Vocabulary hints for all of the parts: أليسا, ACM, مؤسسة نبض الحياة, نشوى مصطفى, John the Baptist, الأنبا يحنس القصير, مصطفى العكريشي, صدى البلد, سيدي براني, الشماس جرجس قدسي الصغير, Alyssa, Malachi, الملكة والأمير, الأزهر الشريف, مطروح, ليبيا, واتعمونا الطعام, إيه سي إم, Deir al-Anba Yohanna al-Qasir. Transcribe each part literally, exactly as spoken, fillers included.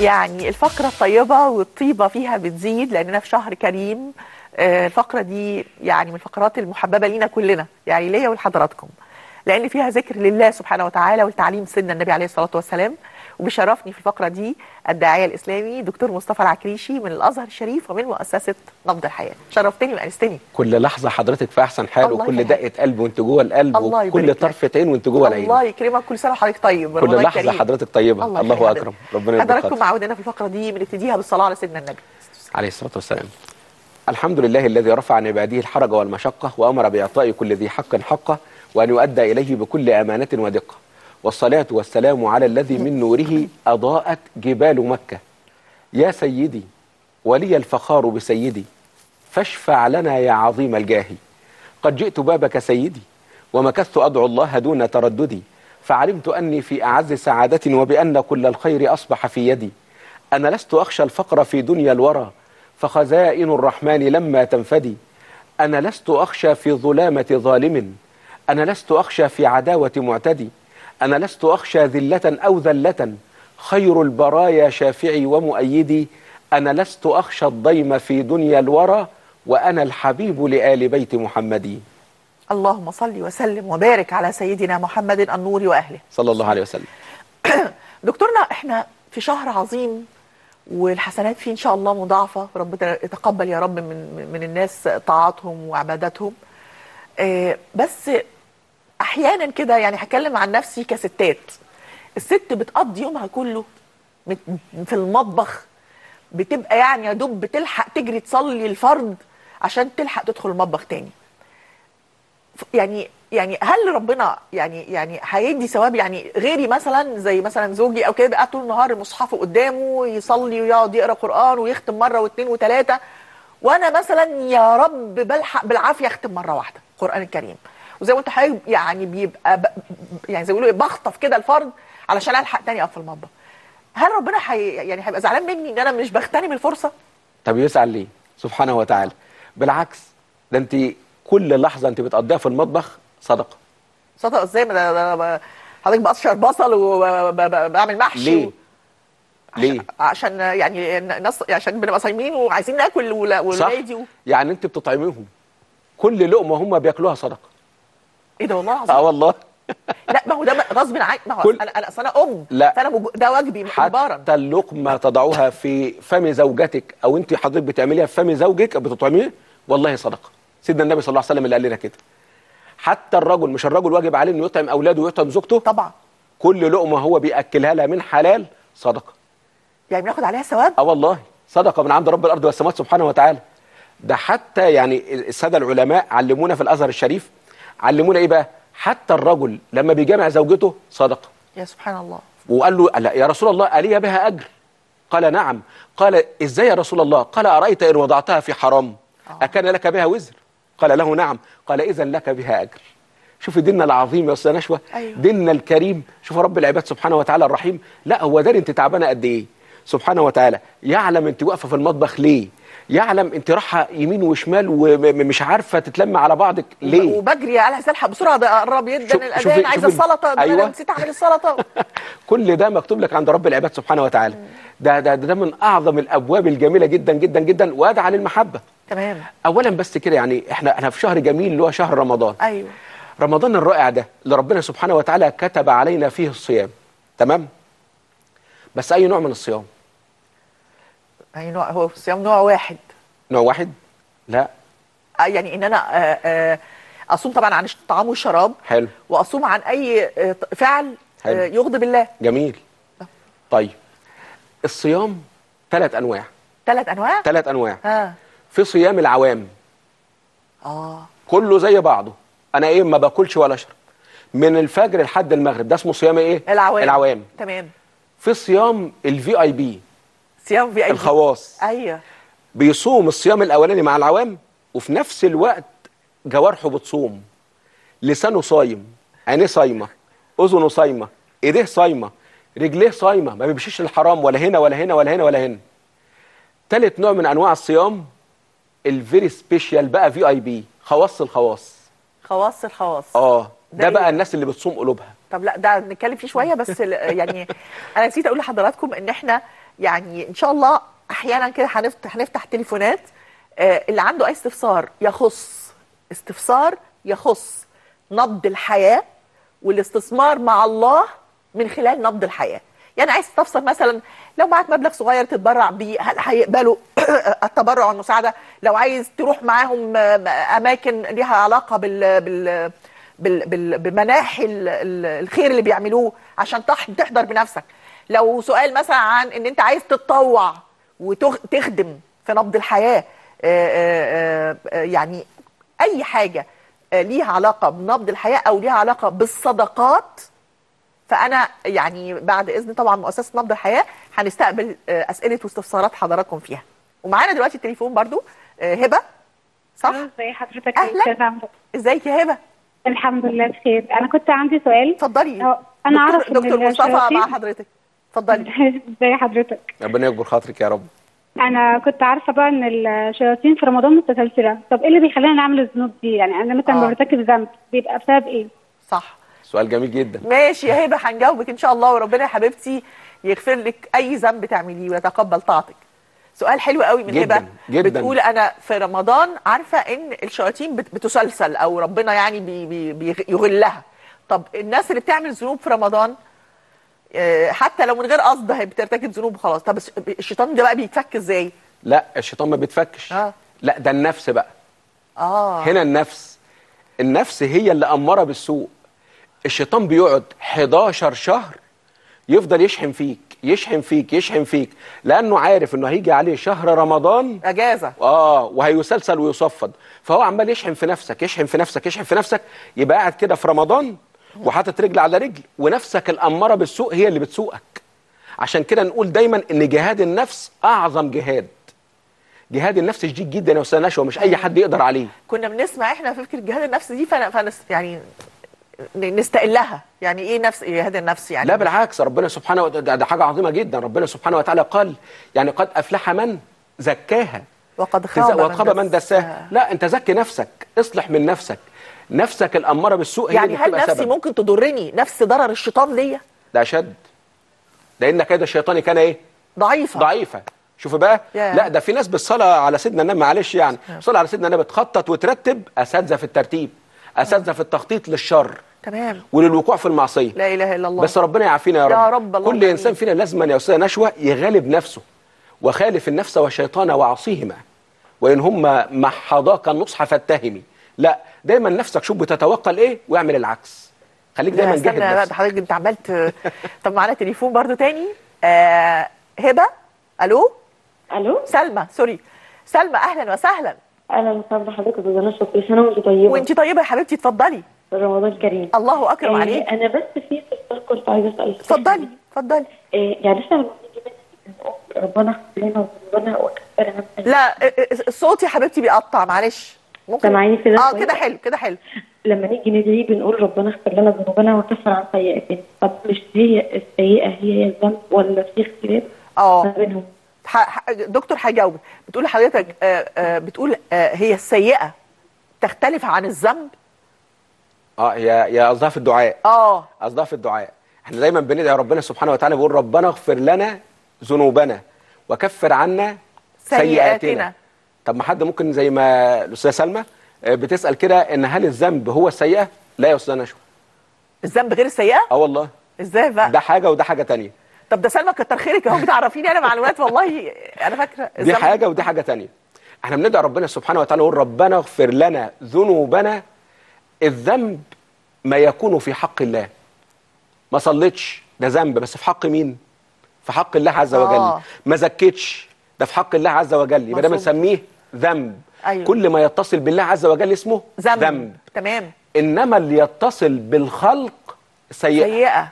يعني الفقرة الطيبة والطيبة فيها بتزيد، لأننا في شهر كريم. الفقرة دي يعني من الفقرات المحببة لينا كلنا، يعني ليا ولحضراتكم، لأن فيها ذكر لله سبحانه وتعالى والتعليم سنة النبي عليه الصلاة والسلام. وبشرفني في الفقرة دي الداعية الإسلامي دكتور مصطفى العكريشي من الأزهر الشريف ومن مؤسسة نبض الحياة. شرفتني وأنستني. كل لحظة حضرتك في أحسن حال، وكل دقة قلب وأنت جوه القلب، وكل طرفة عين وأنت جوه العين. الله يكرمك، كل سنة وحضرتك طيب. كل لحظة كريم. حضرتك طيبة. الله, الله أكرم. ربنا يبارك. حضراتكم معودنا في الفقرة دي بنبتديها بالصلاة على سيدنا النبي عليه الصلاة والسلام. الحمد لله الذي رفع عن عباده الحرج والمشقة، وأمر بإعطاء كل ذي حق حقه، وأن يؤدى إليه بكل أمانة ودقة. والصلاة والسلام على الذي من نوره أضاءت جبال مكة. يا سيدي ولي الفخار بسيدي، فاشفع لنا يا عظيم الجاه. قد جئت بابك سيدي، ومكثت أدعو الله دون ترددي، فعلمت أني في أعز سعادة، وبأن كل الخير أصبح في يدي. أنا لست أخشى الفقر في دنيا الورى، فخزائن الرحمن لما تنفدي. أنا لست أخشى في ظلامة ظالم، أنا لست أخشى في عداوة معتدي. أنا لست أخشى ذلة أو ذلة، خير البرايا شافعي ومؤيدي. أنا لست أخشى الضيم في دنيا الورى، وأنا الحبيب لآل بيت محمدي. اللهم صل وسلم وبارك على سيدنا محمد النور وأهله صلى الله عليه وسلم. دكتورنا، إحنا في شهر عظيم والحسنات فيه إن شاء الله مضاعفة، ربنا يتقبل يا رب من, من الناس طاعاتهم وعباداتهم. آه بس احيانا كده يعني هتكلم عن نفسي كستات، الست بتقضي يومها كله في المطبخ، بتبقى يعني يا دوب بتلحق تجري تصلي الفرض عشان تلحق تدخل المطبخ تاني. يعني يعني هل ربنا يعني يعني هيدي ثواب؟ يعني غيري مثلا زي مثلا زوجي او كده بقى طول النهار مصحفه قدامه يصلي ويقعد يقرا قران ويختم مره واثنين وثلاثه، وانا مثلا يا رب بلحق بالعافيه اختم مره واحده القران الكريم، وزي ما انت حضرتك يعني بيبقى ب... يعني زي ما بيقولوا بخطف كده الفرد علشان الحق تاني اقف في المطبخ. هل ربنا حي... يعني هيبقى زعلان مني ان انا مش بغتنم الفرصه؟ طب يزعل ليه؟ سبحانه وتعالى. بالعكس، ده انت كل لحظه انت بتقضيها في المطبخ صدقه. صدقه ازاي؟ ما حضرتك بقشر بصل وبعمل محشي ليه؟ و... ليه؟ عشان يعني الناس عشان بنبقى صايمين وعايزين ناكل والولاد و... يعني انت بتطعميهم كل لقمه هم بياكلوها صدقه. ايه ده والله العظيم؟ اه والله. لا ما هو ده غصب عني، ما هو كل... انا انا اصل انا ام، لا فانا بج... ده واجبي مجبرا. حتى اللقمه تضعوها في فم زوجتك او انت حضرتك بتعمليها في فم زوجك بتطعميه والله صدقه. سيدنا النبي صلى الله عليه وسلم اللي قال لنا كده. حتى الرجل، مش الرجل واجب عليه انه يطعم اولاده ويطعم زوجته؟ طبعا. كل لقمه هو بياكلها لها من حلال صدقه. يعني بناخد عليها ثواب؟ اه والله صدقه من عند رب الارض والسماوات سبحانه وتعالى. ده حتى يعني الساده العلماء علمونا في الازهر الشريف، علمونا ايه بقى؟ حتى الرجل لما بيجامع زوجته صدقه. يا سبحان الله. وقال له لا يا رسول الله، ألي بها اجر؟ قال نعم. قال ازاي يا رسول الله؟ قال ارايت ان وضعتها في حرام آه. اكان لك بها وزر؟ قال له نعم. قال اذا لك بها اجر. شوف ديننا العظيم يا استاذ نشوى. أيوه. ديننا الكريم. شوف رب العباد سبحانه وتعالى الرحيم. لا هو داري انت تعبانه قد ايه سبحانه وتعالى، يعلم انت واقفه في المطبخ ليه، يعلم انت رايحه يمين وشمال ومش عارفه تتلم على بعضك ليه، وبجري على هسلحق بسرعه ده قرب جدا الاذان، عايزه السلطه ده. أيوة. انا نسيت اعمل السلطه. كل ده مكتوب لك عند رب العباد سبحانه وتعالى. ده, ده ده من اعظم الابواب الجميله جدا جدا جدا، وادعى للمحبه. تمام. اولا بس كده يعني احنا احنا في شهر جميل اللي هو شهر رمضان. ايوه. رمضان الرائع ده اللي ربنا سبحانه وتعالى كتب علينا فيه الصيام. تمام. بس اي نوع من الصيام؟ اي نوع؟ هو الصيام نوع واحد. نوع واحد؟ لا يعني ان انا اصوم طبعا عن الطعام والشراب. حلو. واصوم عن اي فعل حلو يغضب الله. جميل. طيب الصيام ثلاث انواع. ثلاث انواع؟ ثلاث انواع. اه في صيام العوام. اه كله زي بعضه، انا ايه ما باكلش ولا اشرب من الفجر لحد المغرب، ده اسمه صيام ايه؟ العوام. العوام. تمام. في صيام الفي اي بي. صيام في اي بي الخواص. ايوه. بيصوم الصيام الاولاني مع العوام، وفي نفس الوقت جوارحه بتصوم، لسانه صايم، عينيه صايمه، اذنه صايمه، ايديه صايمه، رجليه صايمه، ما بيمشيش الحرام ولا هنا ولا هنا ولا هنا ولا هنا. ثالث نوع من انواع الصيام الفيري سبيشال بقى، في اي بي، خواص الخواص. خواص الخواص. اه ده بقى الناس اللي بتصوم قلوبها. طب لا ده نتكلم فيه شويه بس. يعني انا نسيت اقول لحضراتكم ان احنا يعني ان شاء الله احيانا كده هنفتح هنفتح تليفونات اللي عنده اي استفسار يخص استفسار يخص نبض الحياه والاستثمار مع الله من خلال نبض الحياه. يعني عايز تستفسر مثلا لو معاك مبلغ صغير تتبرع بيه هل هيقبلوا التبرع والمساعده؟ لو عايز تروح معاهم اماكن ليها علاقه بال بال بمناحي الخير اللي بيعملوه عشان تحضر بنفسك. لو سؤال مثلا عن ان انت عايز تتطوع وتخدم في نبض الحياه، يعني اي حاجه ليها علاقه بنبض الحياه او ليها علاقه بالصدقات، فانا يعني بعد اذن طبعا مؤسسه نبض الحياه هنستقبل اسئله واستفسارات حضراتكم فيها. ومعانا دلوقتي التليفون برضو هبه، صح؟ ازي حضرتك؟ اهلا، ازيك يا هبه؟ الحمد لله بخير. انا كنت عندي سؤال. اتفضلي. انا اعرف دكتور مصطفى مع حضرتك. اتفضلي. ازي حضرتك؟ ربنا يكبر خاطرك يا رب. انا كنت عارفه بقى ان الشياطين في رمضان متسلسله، طب ايه اللي بيخلينا نعمل الذنوب دي؟ يعني انا مثلا آه. برتكب ذنب بيبقى بسبب ايه؟ صح، سؤال جميل جدا. ماشي يا هبه، هنجاوبك ان شاء الله، وربنا يا حبيبتي يغفر لك اي ذنب تعمليه ويتقبل طاعتك. سؤال حلو قوي من هبه، بتقول انا في رمضان عارفه ان الشياطين بتسلسل او ربنا يعني بي بي يغلها. طب الناس اللي بتعمل ذنوب في رمضان حتى لو من غير قصد هي بترتكب ذنوب وخلاص، طب الشيطان ده بقى بيتفك ازاي؟ لا الشيطان ما بيتفكش. آه. لا ده النفس بقى. اه هنا النفس النفس هي اللي اماره بالسوء. الشيطان بيقعد حداشر شهر يفضل يشحن فيك يشحن فيك يشحن فيك لانه عارف انه هيجي عليه شهر رمضان اجازه اه وهيسلسل ويصفد، فهو عمال يشحن في نفسك يشحن في نفسك يشحن في نفسك، يبقى قاعد كده في رمضان وحاطط رجل على رجل، ونفسك الاماره بالسوء هي اللي بتسوقك. عشان كده نقول دايما ان جهاد النفس اعظم جهاد. جهاد النفس شديد جدا يا استاذ نشوى، مش اي حد يقدر عليه. كنا بنسمع احنا فكره جهاد النفس دي فانا فانا يعني نستقلها، يعني ايه نفس جهاد النفس يعني؟ لا بالعكس، ربنا سبحانه وتعالى ده حاجه عظيمه جدا. ربنا سبحانه وتعالى قال يعني قد افلح من زكاها وقد خاب وقد من دساها. لا انت زكي نفسك، اصلح من نفسك، نفسك الاماره بالسوء يعني هي اللي بتبقى سبب. يعني هل نفسي ممكن تضرني نفس ضرر الشيطان ليا؟ ده شد، لان كيد الشيطان كان ايه؟ ضعيفه ضعيفه. شوفي بقى yeah. لا ده في ناس بالصلاه على سيدنا النبي، معلش يعني الصلاه yeah. على سيدنا النبي تخطط وترتب، اساتذه في الترتيب، اساتذه في التخطيط للشر تمام وللوقوع في المعصيه. لا اله الا الله. بس ربنا يعافينا يا رب, يا رب الله. كل الله انسان فينا لازما يا استاذه نشوى يغالب نفسه، وخالف النفس والشيطان وعصيهما وان هما محضاك النصح فاتهمي. لا دايما نفسك شوف بتتوقع ايه واعمل العكس، خليك دايما جاهد نفسك. حضرتك انت عملت طب معانا تليفون برضو تاني. آه هبه، الو الو سلمى، سوري سلمى، اهلا وسهلا. اهلا وسهلا حضرتك يا استاذه نشوى، كل سنه وانت طيبه. وانت طيبه يا حبيبتي، اتفضلي. رمضان كريم. الله اكرم آه عليك. انا بس في سؤال كنت عايزه اساله. اتفضلي اتفضلي. آه يعني احنا لما بنيجي ربنا يخلينا وربنا ويكفرنا. لا الصوت يا حبيبتي بيقطع، معلش سامعيني كده؟ اه كده حلو كده حلو. لما نيجي ندعي بنقول ربنا اغفر لنا ذنوبنا وكفر عن سيئاتنا، طب مش هي السيئه هي هي الذنب ولا في اختلاف؟ اه بينهم. دكتور هيجاوبك. بتقول حضرتك آآ آآ بتقول آآ هي السيئه تختلف عن الذنب؟ اه هي هي قصدها في الدعاء. اه قصدها في الدعاء. احنا دايما بندعي ربنا سبحانه وتعالى بنقول ربنا اغفر لنا ذنوبنا وكفر عنا سيئاتنا. سيئاتنا. طب ما حد ممكن زي ما الاستاذه سلمى بتسال كده ان هل الذنب هو السيئه؟ لا يا استاذه نشوى. الذنب غير السيئه؟ اه والله. ازاي بقى؟ ده حاجه وده حاجه ثانيه. طب ده سلمى كتر خيرك اهو، بتعرفيني انا معلومات والله انا فاكره. دي حاجه ودي حاجه ثانيه. احنا بندعي ربنا سبحانه وتعالى نقول ربنا اغفر لنا ذنوبنا. الذنب ما يكون في حق الله. ما صليتش ده ذنب، بس في حق مين؟ في حق الله عز وجل. آه. ما زكيتش ده في حق الله عز وجل، يبقى ده بنسميه ذنب. أيوة. كل ما يتصل بالله عز وجل اسمه ذنب. ذنب تمام. انما اللي يتصل بالخلق سيئه. سيئه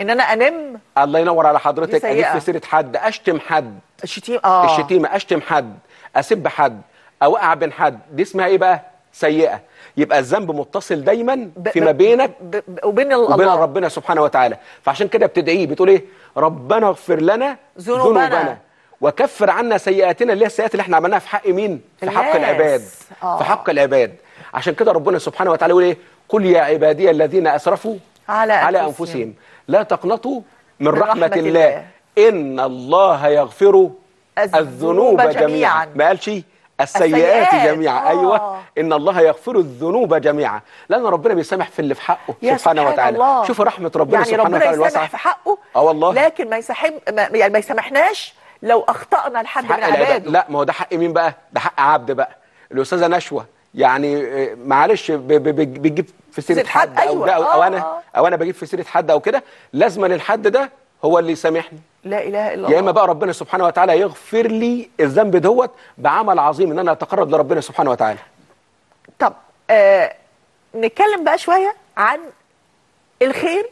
ان انا انم. الله ينور على حضرتك. اجيب في سيره حد، اشتم حد. الشتيمه اه الشتيمه اشتم حد، اسب حد، اوقع بين حد، دي اسمها ايه بقى؟ سيئه. يبقى الذنب متصل دايما فيما بينك ب... ب... وبين الله وبين ربنا سبحانه وتعالى. فعشان كده بتدعيه بتقول ايه؟ ربنا اغفر لنا ذنوبنا وكفر عنا سيئاتنا، اللي هي السيئات اللي احنا عملناها في حق مين؟ في حق العباد. آه. في حق العباد. عشان كده ربنا سبحانه وتعالى يقول ايه؟ قل يا عبادي الذين اسرفوا على, على انفسهم لا تقنطوا من, من رحمه الله, الله. إن الله يغفر الذنوب جميعا, جميعا. ما قالش السيئات جميعا. آه. أيوة، إن الله يغفر الذنوب جميعا، لأن ربنا بيسامح في اللي في حقه سبحانه سبحان وتعالى. الله. شوفوا رحمة ربنا يعني سبحانه وتعالى الواسعة، يعني ربنا يسامح في حقه. آه والله، لكن ما يسامح يعني ما يسامحناش لو أخطأنا لحد من عباده. لا، ما هو ده حق مين بقى؟ ده حق عبد بقى. الأستاذة نشوى يعني معلش بتجيب في سيرة حد, حد أو أيوة. ده أو, آه. أو أنا أو أنا بجيب في سيرة حد أو كده، لازما الحد ده هو اللي يسامحني. لا اله الا الله. يا اما بقى ربنا سبحانه وتعالى يغفر لي الذنب دوت بعمل عظيم ان انا اتقرب لربنا سبحانه وتعالى. طب آه نتكلم بقى شويه عن الخير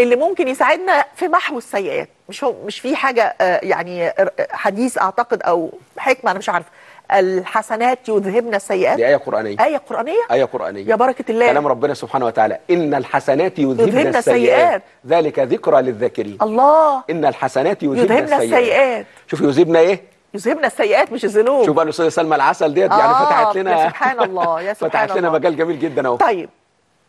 اللي ممكن يساعدنا في محو السيئات. مش هو مش في حاجه آه يعني حديث اعتقد او حكمه، انا مش عارفه، الحسنات يذهبن السيئات. دي آية قرآنية. آية قرآنية؟ آية قرآنية. يا بركة الله. كلام ربنا سبحانه وتعالى، إن الحسنات يذهبن السيئات ذلك ذكرى للذاكرين. الله. إن الحسنات يذهبن السيئات. شوف يذهبن إيه؟ يذهبن السيئات مش الذنوب. شوف بقى الأستاذة سلمى العسل ديت آه يعني فتحت لنا يا سبحان الله يا سبحان فتحت الله. لنا مجال جميل جدا أهو. طيب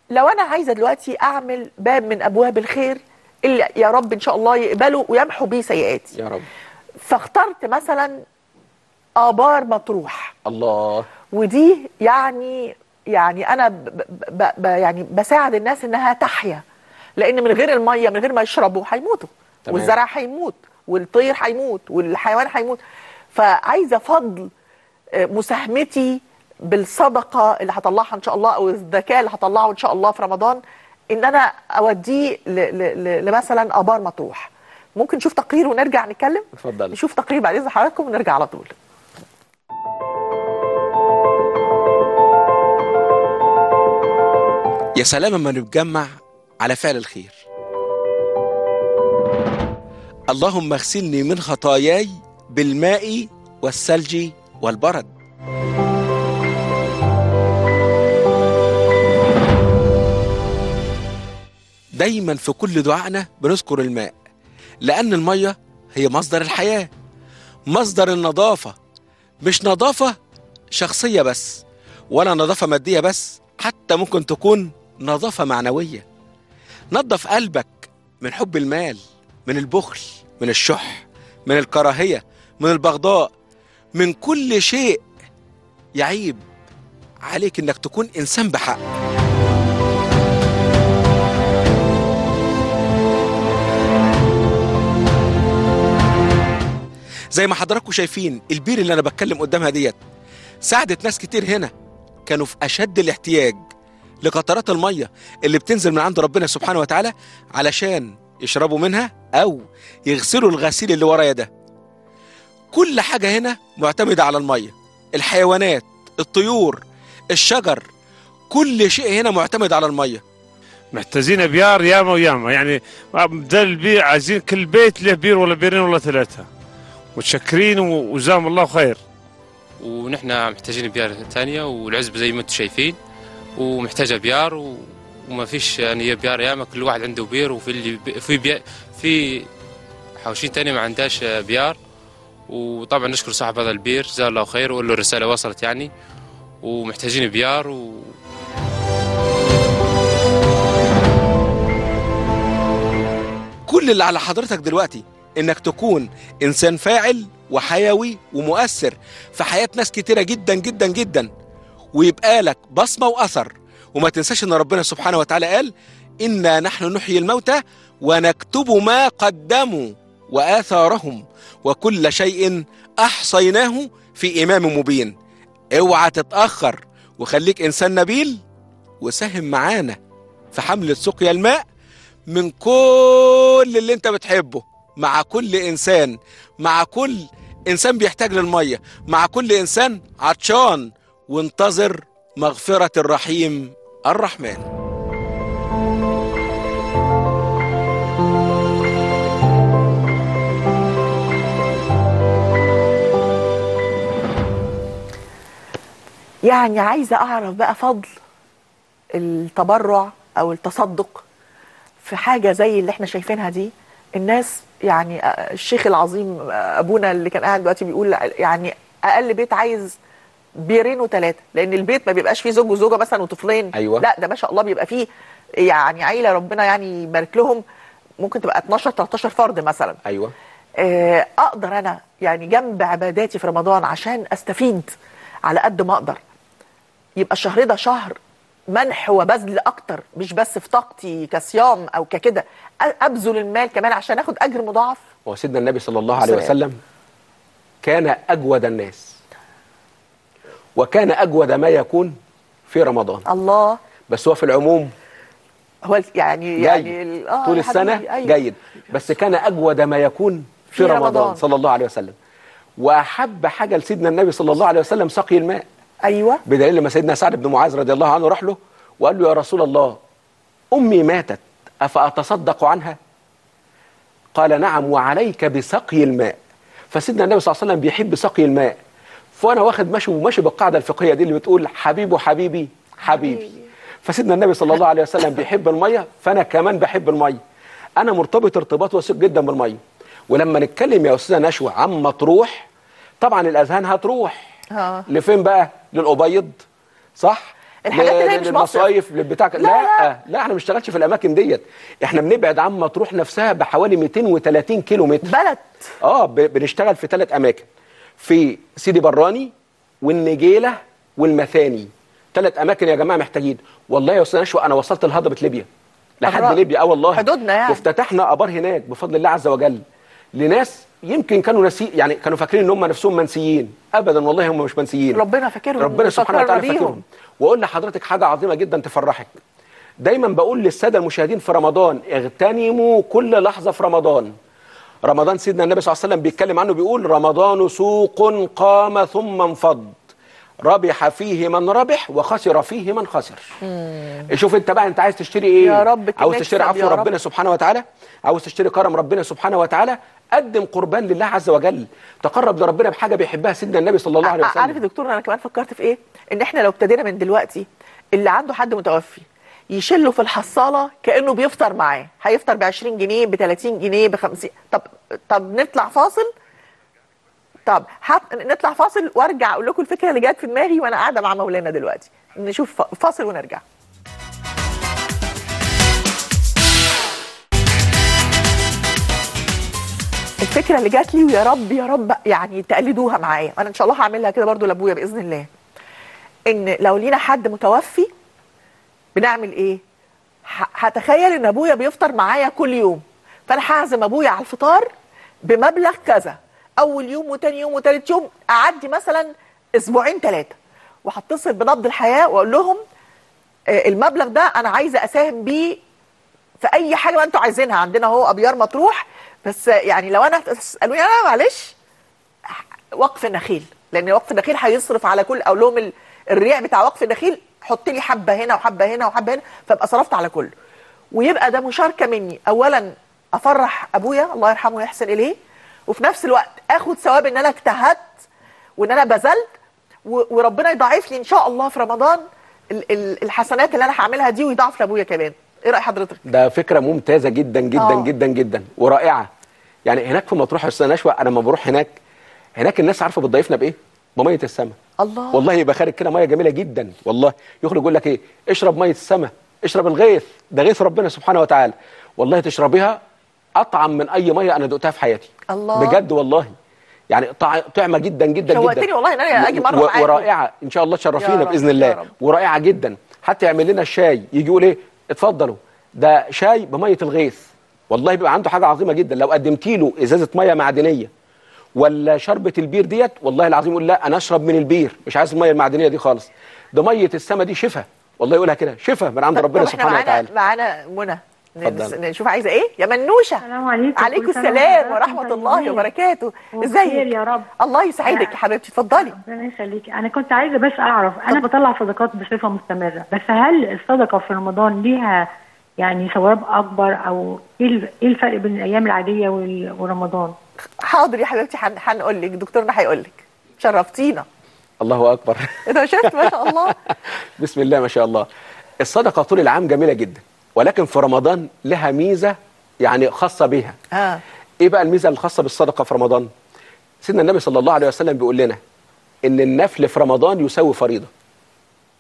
لو أنا عايزة دلوقتي أعمل باب من أبواب الخير اللي يا رب إن شاء الله يقبله ويمحو بيه سيئاتي. يا رب. فاخترت مثلا آبار مطروح. الله. ودي يعني يعني أنا ب ب ب يعني بساعد الناس إنها تحيا، لأن من غير المية من غير ما يشربوا هيموتوا، والزرع هيموت والطير هيموت والحيوان هيموت. فعايزة فضل مساهمتي بالصدقة اللي هطلعها إن شاء الله أو الذكاء اللي هطلعه إن شاء الله في رمضان، إن أنا أوديه لمثلا آبار مطروح. ممكن نشوف تقرير ونرجع نتكلم؟ اتفضل. نشوف تقرير بعد إذن حضراتكم ونرجع على طول. يا سلام لما نتجمع على فعل الخير. اللهم اغسلني من خطاياي بالماء والثلج والبرد. دايما في كل دعائنا بنذكر الماء، لأن المية هي مصدر الحياة، مصدر النظافة. مش نظافة شخصية بس ولا نظافة مادية بس، حتى ممكن تكون نظافة معنوية. نظف قلبك من حب المال، من البخل، من الشح، من الكراهية، من البغضاء، من كل شيء يعيب عليك انك تكون انسان بحق. زي ما حضراتكم شايفين البير اللي انا بتكلم قدامها ديت ساعدت ناس كتير هنا كانوا في اشد الاحتياج لقطرات الميه اللي بتنزل من عند ربنا سبحانه وتعالى علشان يشربوا منها او يغسلوا الغسيل اللي ورايا ده. كل حاجه هنا معتمده على الميه، الحيوانات، الطيور، الشجر، كل شيء هنا معتمد على الميه. محتاجين بيار ياما وياما، يعني ده البير عايزين كل بيت له بير ولا بيرين ولا ثلاثه، متشكرين وجزاهم الله خير. ونحن محتاجين بيار ثانيه، والعزبه زي ما انتم شايفين ومحتاجه بيار، وما فيش يعني بيار ياما، كل واحد عنده بير، وفي اللي في بي في حوشين ثانيه ما عندهاش بيار. وطبعا نشكر صاحب هذا البير جزاه الله خير، وقول له الرساله وصلت يعني، ومحتاجين بيار و... كل اللي على حضرتك دلوقتي انك تكون انسان فاعل وحيوي ومؤثر في حياة ناس كتيرة جدا جدا جدا، ويبقى لك بصمة واثر. وما تنساش ان ربنا سبحانه وتعالى قال انا نحن نحيي الموتى ونكتب ما قدموا واثارهم وكل شيء احصيناه في امام مبين. اوعى تتأخر، وخليك انسان نبيل، وساهم معانا في حملة سقيا الماء من كل اللي انت بتحبه، مع كل إنسان، مع كل إنسان بيحتاج للمية، مع كل إنسان عطشان، وانتظر مغفرة الرحيم الرحمن. يعني عايزة أعرف بقى فضل التبرع أو التصدق في حاجة زي اللي احنا شايفينها دي. الناس يعني الشيخ العظيم ابونا اللي كان قاعد دلوقتي بيقول يعني اقل بيت عايز بيرين وثلاثه، لان البيت ما بيبقاش فيه زوج وزوجه مثلا وطفلين. أيوة. لا ده ما شاء الله بيبقى فيه يعني عيله ربنا يعني يبارك لهم، ممكن تبقى اتناشر تلتاشر فرد مثلا. ايوه. آه اقدر انا يعني جنب عباداتي في رمضان عشان استفيد على قد ما اقدر. يبقى الشهر ده شهر منح وبذل اكتر، مش بس في طاقتي كصيام او ككده، ابذل المال كمان عشان اخد اجر مضاعف. هو سيدنا النبي صلى الله عليه وسلم كان اجود الناس، وكان اجود ما يكون في رمضان. الله. بس هو في العموم هو يعني يعني آه طول السنه أيوة. جيد، بس كان اجود ما يكون في, في رمضان, رمضان صلى الله عليه وسلم. واحب حاجه لسيدنا النبي صلى الله عليه وسلم سقي الماء. ايوه. بدليل لما سيدنا سعد بن معاذ رضي الله عنه راح له وقال له: يا رسول الله، امي ماتت افاتصدق عنها؟ قال: نعم، وعليك بسقي الماء. فسيدنا النبي صلى الله عليه وسلم بيحب سقي الماء. فانا واخد ماشي وماشي بالقاعده الفقهيه دي اللي بتقول حبيبه حبيبي حبيبي. فسيدنا النبي صلى الله عليه وسلم بيحب الميه، فانا كمان بحب الميه. انا مرتبط ارتباط وثيق جدا بالميه. ولما نتكلم يا استاذه نشوى عن مطروح، طبعا الاذهان هتروح اه لفين بقى؟ للأبيض، صح؟ الحاجات اللي هي مش مصايف للبتاع. لا لا لا، احنا ما بنشتغلش في الاماكن ديت. احنا بنبعد عن مطروح نفسها بحوالي ميتين وتلاتين كيلو متر. بلد. اه بنشتغل في ثلاث اماكن، في سيدي براني والنجيله والمثاني. ثلاث اماكن يا جماعه محتاجين. والله يا استاذ نشوى انا وصلت لهضبه ليبيا، لحد ليبيا. اه والله حدودنا يعني. وافتتحنا ابار هناك بفضل الله عز وجل لناس يمكن كانوا ناسي، يعني كانوا فاكرين ان هم نفسهم منسيين. ابدا والله هم مش منسيين، ربنا فاكرهم، ربنا سبحانه وتعالى فاكرهم. واقول لحضرتك حاجه عظيمه جدا تفرحك. دايما بقول للساده المشاهدين في رمضان: اغتنموا كل لحظه في رمضان. رمضان سيدنا النبي صلى الله عليه وسلم بيتكلم عنه بيقول: رمضان سوق قام ثم انفض، ربح فيه من ربح وخسر فيه من خسر. مم. شوف انت بقى، انت عايز تشتري ايه؟ يا رب عاوز تشتري عفو رب. ربنا سبحانه وتعالى. عاوز تشتري كرم ربنا سبحانه وتعالى. قدم قربان لله عز وجل، تقرب لربنا بحاجه بيحبها سيدنا النبي صلى الله عليه وسلم. عارف يا دكتور انا كمان فكرت في ايه؟ ان احنا لو ابتدينا من دلوقتي اللي عنده حد متوفي يشله في الحصاله كانه بيفطر معاه، هيفطر ب عشرين جنيه، ب تلاتين جنيه، ب خمسين. طب طب نطلع فاصل. طب حط... نطلع فاصل وارجع اقول لكم الفكره اللي جت في دماغي وانا قاعده مع مولانا دلوقتي. نشوف فاصل ونرجع. الفكره اللي جات لي ويا رب يا رب يعني تقلدوها معايا، انا ان شاء الله هعملها كده برضو لابويا باذن الله. ان لو لينا حد متوفي بنعمل ايه؟ هتخيل ان ابويا بيفطر معايا كل يوم، فانا هعزم ابويا على الفطار بمبلغ كذا، اول يوم وتاني يوم وتالت يوم، اعدي مثلا اسبوعين ثلاثه وهتصل بنبض الحياه واقول لهم المبلغ ده انا عايزه اساهم بيه في اي حاجه انتوا عايزينها، عندنا اهو ابيار مطروح، بس يعني لو انا تسالوني انا معلش وقف النخيل، لان وقف النخيل هيصرف على كل، او لهم الريع بتاع وقف النخيل حط لي حبه هنا وحبه هنا وحبه هنا، فابقى صرفت على كله. ويبقى ده مشاركه مني، اولا افرح ابويا الله يرحمه ويحسن اليه، وفي نفس الوقت اخد ثواب ان انا اجتهدت وان انا بذلت، وربنا يضاعف لي ان شاء الله في رمضان الحسنات اللي انا هعملها دي ويضاعف لابويا كمان. ايه راي حضرتك؟ ده فكره ممتازه جدا جدا آه. جدا جدا ورائعه. يعني هناك في مطروح يا استاذه نشوى، انا لما بروح هناك هناك الناس عارفه بتضيفنا بايه؟ بميه السماء. الله. والله يبقى خارج كده ميه جميله جدا، والله يخرج يقول لك ايه؟ اشرب ميه السماء، اشرب الغيث، ده غيث ربنا سبحانه وتعالى. والله تشربيها اطعم من اي ميه انا دقتها في حياتي. الله. بجد والله يعني طعمه جدا جدا جدا. شوقتني والله ان انا اجي مره معاك. ورائعه ان شاء الله، تشرفينا باذن الله. ورائعه جدا، حتى يعمل لنا الشاي يجي يقول ايه؟ اتفضلوا ده شاي بميه الغيث. والله بيبقى عنده حاجه عظيمه جدا. لو قدمتي له ازازه ميه معدنيه ولا شربه البير ديت، والله العظيم يقول لا انا اشرب من البير، مش عايز الميه المعدنيه دي خالص. ده ميه السما دي شفاء، والله يقولها كده شفاء من عند ربنا سبحانه وتعالى. معانا منى، نشوف عايزه ايه يا منوشه. السلام عليكم. عليكم السلام ورحمه الله وبركاته. ازيك يا رب؟ الله يسعدك يا حبيبتي، اتفضلي. ربنا يخليكي. انا كنت عايزه بس اعرف، انا بطلع صدقات بصفه مستمره، بس هل الصدقه في رمضان ليها يعني ثواب اكبر، او ايه الفرق بين الايام العاديه ورمضان؟ حاضر يا حبيبتي، هنقول لك، دكتورنا هيقول لك. شرفتينا. الله اكبر. انا شفت ما شاء الله. بسم الله ما شاء الله. الصدقه طول العام جميله جدا، ولكن في رمضان لها ميزه يعني خاصه بيها. اه ايه بقى الميزه الخاصه بالصدقه في رمضان؟ سيدنا النبي صلى الله عليه وسلم بيقول لنا ان النفل في رمضان يساوي فريضه.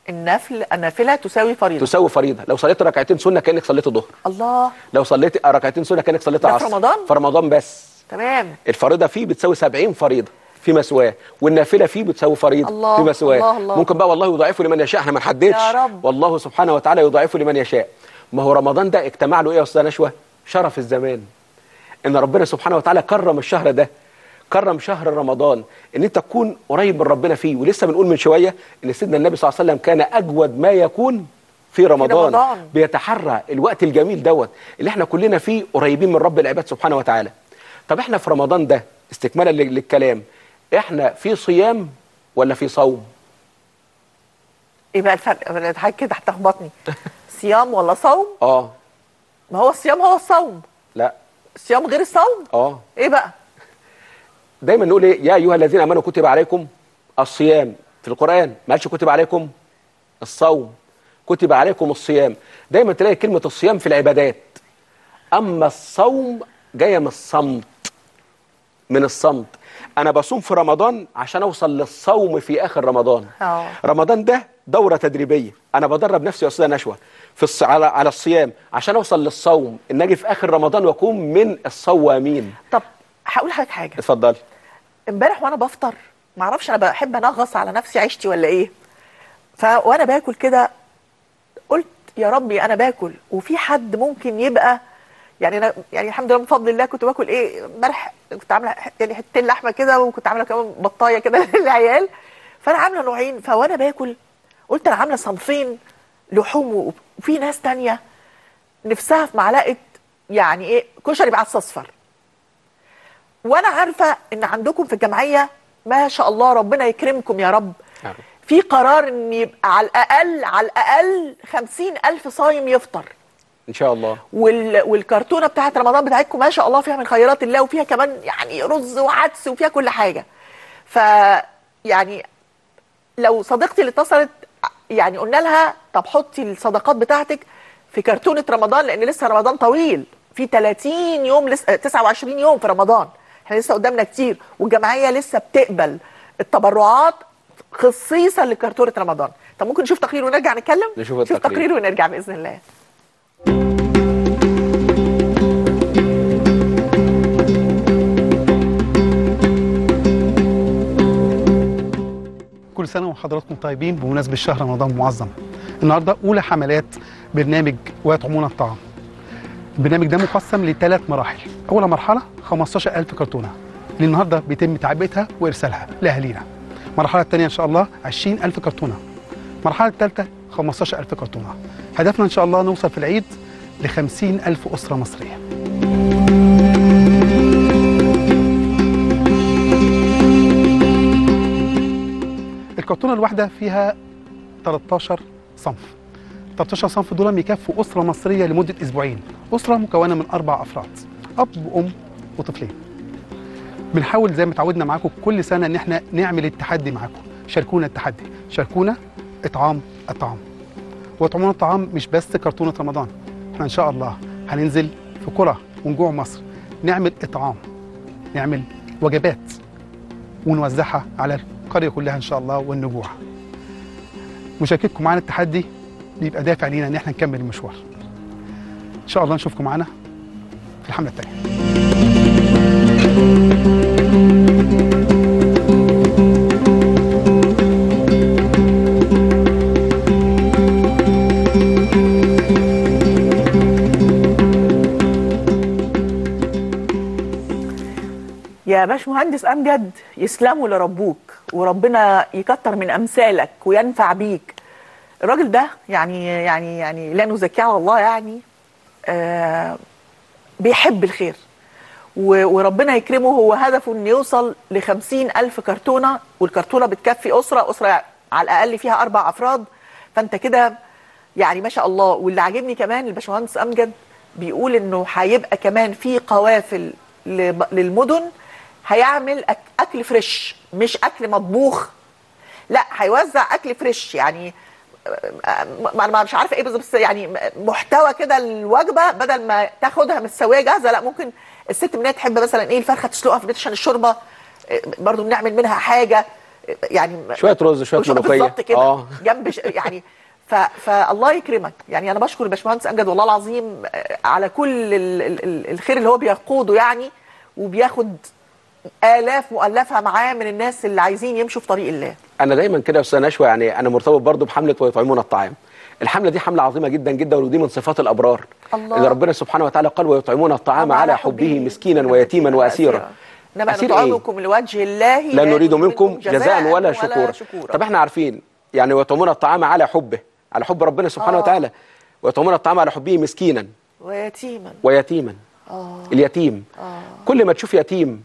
النفل النافله تساوي فريضه تساوي فريضه، لو صليت ركعتين سنه كانك صليت ظهر. الله. لو صليت ركعتين سنه كانك صليت عصر. في رمضان؟ في رمضان بس. تمام. الفريضه فيه بتساوي سبعين فريضه في مسواه، والنافله فيه بتساوي فريضه الله في مسواه. الله الله. ممكن بقى والله يضاعفه لمن يشاء، احنا ما نحددش. يا رب. والله سبحانه وتعالى يضاعفه لمن يشاء. ما هو رمضان ده اجتمع له ايه يا استاذه نشوى؟ شرف الزمان. ان ربنا سبحانه وتعالى كرم الشهر ده، كرم شهر رمضان ان انت تكون قريب من ربنا فيه. ولسه بنقول من شويه ان سيدنا النبي صلى الله عليه وسلم كان اجود ما يكون في رمضان, في رمضان. بيتحرى الوقت الجميل دوت اللي احنا كلنا فيه قريبين من رب العباد سبحانه وتعالى. طب احنا في رمضان ده استكمالا للكلام، احنا في صيام ولا في صوم؟ ايه بقى الفرق؟ حاجه كده هتخبطني. صيام ولا صوم؟ اه. ما هو الصيام هو الصوم. لا، الصيام غير الصوم. اه. ايه بقى؟ دايما نقول ايه؟ يا ايها الذين امنوا كتب عليكم الصيام. في القران ما قالش كتب عليكم الصوم، كتب عليكم الصيام. دايما تلاقي كلمه الصيام في العبادات، اما الصوم جايه من الصمت، من الصمت. انا بصوم في رمضان عشان اوصل للصوم في اخر رمضان. أوه. رمضان ده دوره تدريبيه، انا بدرب نفسي يا استاذه نشوى في على على الصيام عشان اوصل للصوم، ان اجي في اخر رمضان واكون من الصوامين. طب هقول لحضرتك حاجه. اتفضلي. امبارح وانا بفطر معرفش انا بحب انغص على نفسي عيشتي ولا ايه، ف وانا باكل كده قلت يا ربي انا باكل وفي حد ممكن يبقى يعني انا يعني الحمد لله بفضل الله كنت باكل ايه امبارح، كنت عامله يعني حتتين لحمه كده وكنت عامله كمان بطايه كده للعيال، فانا عامله نوعين. فوانا باكل قلت انا عامله صنفين لحوم، وفي ناس تانية نفسها في معلقه يعني ايه كشري بعدس اصفر. وانا عارفه ان عندكم في الجمعيه ما شاء الله ربنا يكرمكم يا رب في قرار ان يبقى على الاقل على الاقل خمسين ألف صايم يفطر ان شاء الله، وال... والكرتونه بتاعه رمضان بتاعتكم ما شاء الله فيها من خيرات الله، وفيها كمان يعني رز وعدس وفيها كل حاجه. ف يعني لو صديقتي اللي اتصلت يعني قلنا لها طب حطي الصدقات بتاعتك في كرتونه رمضان، لان لسه رمضان طويل، في ثلاثين يوم لسه تسعة وعشرين يوم في رمضان، احنا لسه قدامنا كتير، والجمعيه لسه بتقبل التبرعات خصيصا لكرتونه رمضان. طب ممكن نشوف تقرير ونرجع نتكلم؟ نشوف التقرير. تقرير ونرجع باذن الله. كل سنه وحضراتكم طيبين بمناسبه شهر رمضان المعظم. النهارده اولى حملات برنامج واتعمونا الطعام. البرنامج ده مقسم لثلاث مراحل. اول مرحله خمستاشر ألف كرتونه اللي النهارده بيتم تعبئتها وارسالها لاهالينا. المرحله الثانيه ان شاء الله عشرين ألف كرتونه. المرحله الثالثه خمستاشر ألف كرتونه. هدفنا ان شاء الله نوصل في العيد ل خمسين ألف اسره مصريه. الكرتونه الواحده فيها تلتاشر صنف. تلتاشر صنف دول بيكفوا اسره مصريه لمده اسبوعين. اسره مكونه من اربع افراد، اب وام وطفلين. بنحاول زي ما اتعودنا معاكم كل سنه ان احنا نعمل التحدي معاكم، شاركونا التحدي، شاركونا اطعام الطعام. واطعمونا الطعام مش بس كرتونه رمضان، احنا ان شاء الله هننزل في قرى ونجوع مصر نعمل اطعام، نعمل وجبات ونوزعها على القريه كلها ان شاء الله والنجوع. مشاركتكم معانا التحدي بيبقى دافع لينا ان احنا نكمل المشوار. ان شاء الله نشوفكم معانا في الحمله الثانيه. يا باشمهندس امجد يسلموا لربوك وربنا يكتر من امثالك وينفع بيك. الراجل ده يعني يعني يعني لا نزكيه على الله، يعني آه بيحب الخير وربنا يكرمه. هو هدفه انه يوصل ل خمسين ألف كرتونه، والكرتونه بتكفي اسره اسره على الاقل فيها اربع افراد، فانت كده يعني ما شاء الله. واللي عاجبني كمان الباشمهندس امجد بيقول انه هيبقى كمان في قوافل للمدن هيعمل اكل فريش، مش اكل مطبوخ، لا هيوزع اكل فريش، يعني انا مش عارفه ايه بالظبط، بس يعني محتوى كده الوجبه بدل ما تاخدها متسويه جاهزه، لا ممكن الست منها تحب مثلا ايه الفرخه تسلقها في البيت عشان الشوربه برضو بنعمل منها حاجه، يعني شويه رز شويه ملوخيه بالظبط كده آه. جنب يعني ف... فالله يكرمك. يعني انا بشكر الباشمهندس امجد والله العظيم على كل ال... ال... الخير اللي هو بيقوده يعني، وبياخد آلاف مؤلفة معاه من الناس اللي عايزين يمشوا في طريق الله. أنا دايما كده يا أستاذة نشوى، يعني أنا مرتبط برضو بحملة ويطعمونا الطعام. الحملة دي حملة عظيمة جدا جدا، ودي من صفات الأبرار الله. اللي ربنا سبحانه وتعالى قال ويطعمونا الطعام على حبه مسكينا ويتيما وأسيرا. إنما نطعمكم لوجه الله لا نريد منكم جزاء ولا شكورا. طب احنا عارفين يعني ويطعمونا الطعام على حبه، على حب ربنا سبحانه آه. وتعالى. ويطعمونا الطعام على حبه مسكينا ويتيما ويتيما آه. اليتيم آه. كل ما تشوف يتيم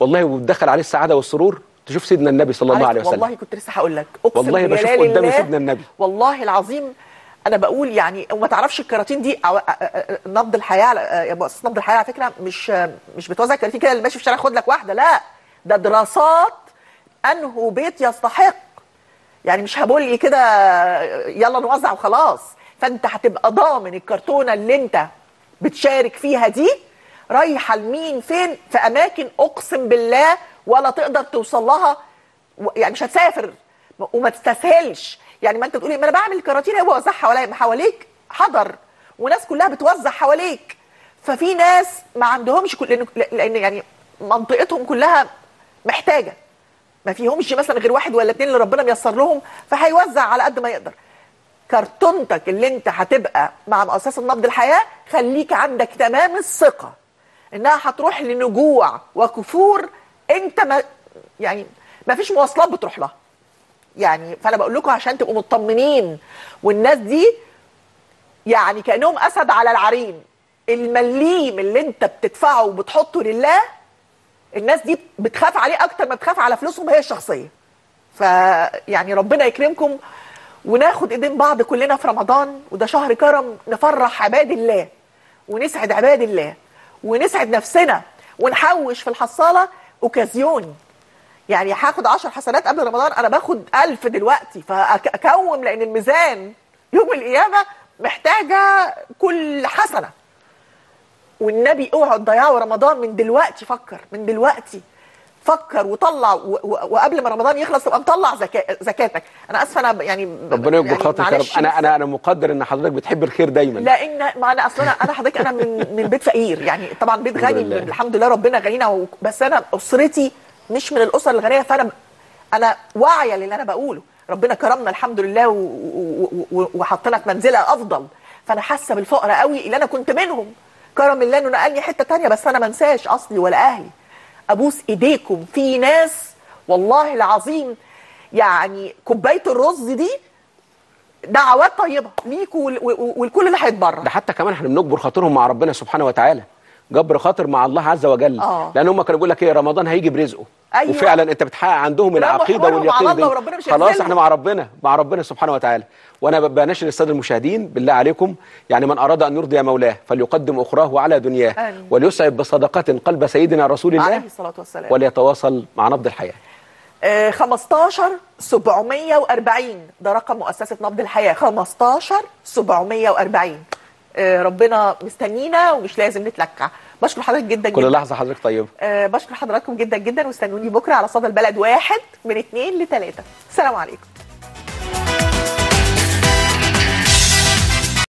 والله وبتدخل عليه السعاده والسرور، تشوف سيدنا النبي صلى الله عليه وسلم. والله كنت لسه هقول لك، اقسم والله بشوف قدام سيدنا النبي والله العظيم. انا بقول يعني وما تعرفش الكراتين دي نبض الحياه، يا مؤسسه نبض الحياه على فكره مش مش بتوزع كراتين كده اللي ماشي في الشارع خد لك واحده، لا ده دراسات انه بيت يستحق. يعني مش هبلقي كده يلا نوزع وخلاص، فانت هتبقى ضامن الكرتونه اللي انت بتشارك فيها دي رايحه لمين فين، في اماكن اقسم بالله ولا تقدر توصل لها، يعني مش هتسافر وما تستسهلش. يعني ما انت بتقولي ما انا بعمل كراتين اهو بوزعها حواليك، حضر وناس كلها بتوزع حواليك. ففي ناس ما عندهمش كل... لان يعني منطقتهم كلها محتاجه، ما فيهمش مثلا غير واحد ولا اتنين اللي ربنا ميسر لهم، فهيوزع على قد ما يقدر. كرتونتك اللي انت هتبقى مع مؤسسه نبض الحياه خليك عندك تمام الثقه انها هتروح لنجوع وكفور انت ما يعني ما فيش مواصلات بتروح لها. يعني فانا بقول لكم عشان تبقوا مطمنين، والناس دي يعني كانهم اسد على العرين، المليم اللي انت بتدفعه وبتحطه لله الناس دي بتخاف عليه اكتر ما بتخاف على فلوسهم هي الشخصيه. فيعني ربنا يكرمكم وناخد ايدين بعض كلنا في رمضان، وده شهر كرم نفرح عباد الله ونسعد عباد الله ونسعد نفسنا ونحوش في الحصاله اوكازيون. يعني هاخد عشر حسنات قبل رمضان، انا باخد ألف دلوقتي فاكوم، لان الميزان يوم القيامه محتاجه كل حسنه. والنبي اوعوا تضيعوا رمضان من دلوقتي، فكر من دلوقتي، فكر وطلع، وقبل ما رمضان يخلص تبقى مطلع زكاتك. انا اسفه انا يعني ربنا يكبر يعني خاطرك يا رب. انا انا انا مقدر ان حضرتك بتحب الخير دايما، لان ما انا اصلا انا حضرتك انا من من بيت فقير، يعني طبعا بيت غني الحمد لله ربنا غنينا، بس انا اسرتي مش من الاسر الغنيه، فانا انا واعيه للي انا بقوله. ربنا كرمنا الحمد لله وحطنا في منزله افضل، فانا حاسه بالفقر قوي اللي انا كنت منهم. كرم الله انه نقلني حته ثانيه، بس انا ما انساش اصلي ولا اهلي. ابوس ايديكم في ناس والله العظيم يعني كوبايه الرز دي دعوات طيبه ليكوا والكل اللي هيتبرع ده، حتى كمان احنا بنجبر خاطرهم مع ربنا سبحانه وتعالى، جبر خاطر مع الله عز وجل آه. لان هم كانوا بيقول لك ايه رمضان هيجي برزقه أيوة. وفعلا انت بتحقق عندهم العقيده واليقين دي، خلاص احنا مع ربنا مع ربنا سبحانه وتعالى. وانا بناشد الساده المشاهدين بالله عليكم، يعني من اراد ان يرضي مولاه فليقدم اخراه على دنياه آه. وليسعد بصدقات قلب سيدنا رسول الله عليه الصلاه والسلام، وليتواصل مع نبض الحياه. آه خمستاشر سبعمية واربعين ده رقم مؤسسه نبض الحياه، خمستاشر سبعمية واربعين. ربنا مستنينا ومش لازم نتلكع. بشكر حضرتك جدا جدا، كل لحظه حضرتك طيبه. أه بشكر حضراتكم جدا جدا، واستنوني بكره على صدى البلد واحد من اتنين لتلاته. السلام عليكم.